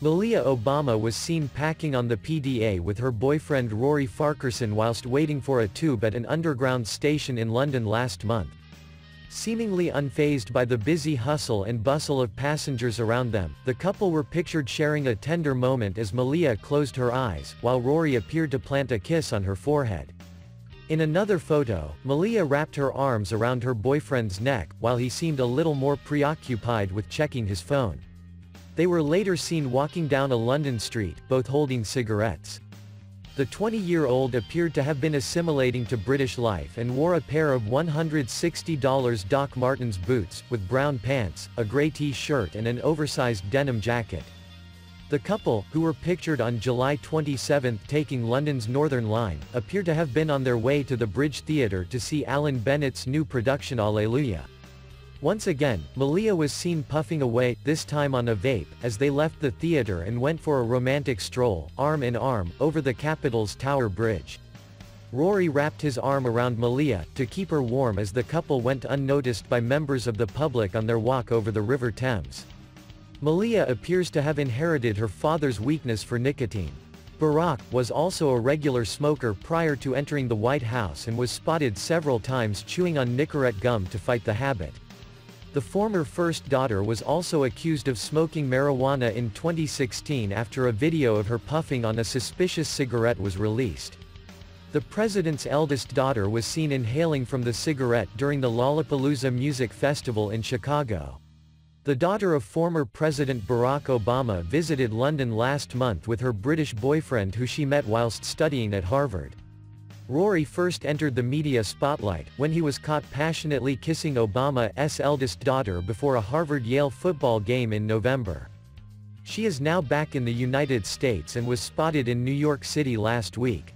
Malia Obama was seen packing on the PDA with her boyfriend Rory Farquharson whilst waiting for a tube at an underground station in London last month. Seemingly unfazed by the busy hustle and bustle of passengers around them, the couple were pictured sharing a tender moment as Malia closed her eyes, while Rory appeared to plant a kiss on her forehead. In another photo, Malia wrapped her arms around her boyfriend's neck, while he seemed a little more preoccupied with checking his phone. They were later seen walking down a London street, both holding cigarettes. The 20-year-old appeared to have been assimilating to British life and wore a pair of $160 Doc Martens boots, with brown pants, a grey t-shirt and an oversized denim jacket. The couple, who were pictured on July 27 taking London's Northern Line, appear to have been on their way to the Bridge Theatre to see Alan Bennett's new production Alleluia. Once again, Malia was seen puffing away, this time on a vape, as they left the theater and went for a romantic stroll, arm-in-arm, over the Capitol's Tower Bridge. Rory wrapped his arm around Malia, to keep her warm as the couple went unnoticed by members of the public on their walk over the River Thames. Malia appears to have inherited her father's weakness for nicotine. Barack was also a regular smoker prior to entering the White House and was spotted several times chewing on Nicorette gum to fight the habit. The former first daughter was also accused of smoking marijuana in 2016 after a video of her puffing on a suspicious cigarette was released. The president's eldest daughter was seen inhaling from the cigarette during the Lollapalooza music festival in Chicago. The daughter of former President Barack Obama visited London last month with her British boyfriend who she met whilst studying at Harvard. Rory first entered the media spotlight, when he was caught passionately kissing Obama's eldest daughter before a Harvard-Yale football game in November. She is now back in the United States and was spotted in New York City last week.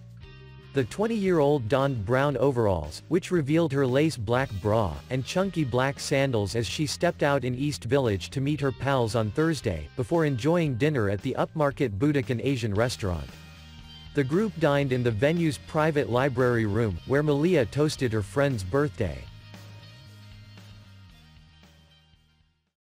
The 20-year-old donned brown overalls, which revealed her lace black bra, and chunky black sandals as she stepped out in East Village to meet her pals on Thursday, before enjoying dinner at the upmarket Budokan Asian restaurant. The group dined in the venue's private library room, where Malia toasted her friend's birthday.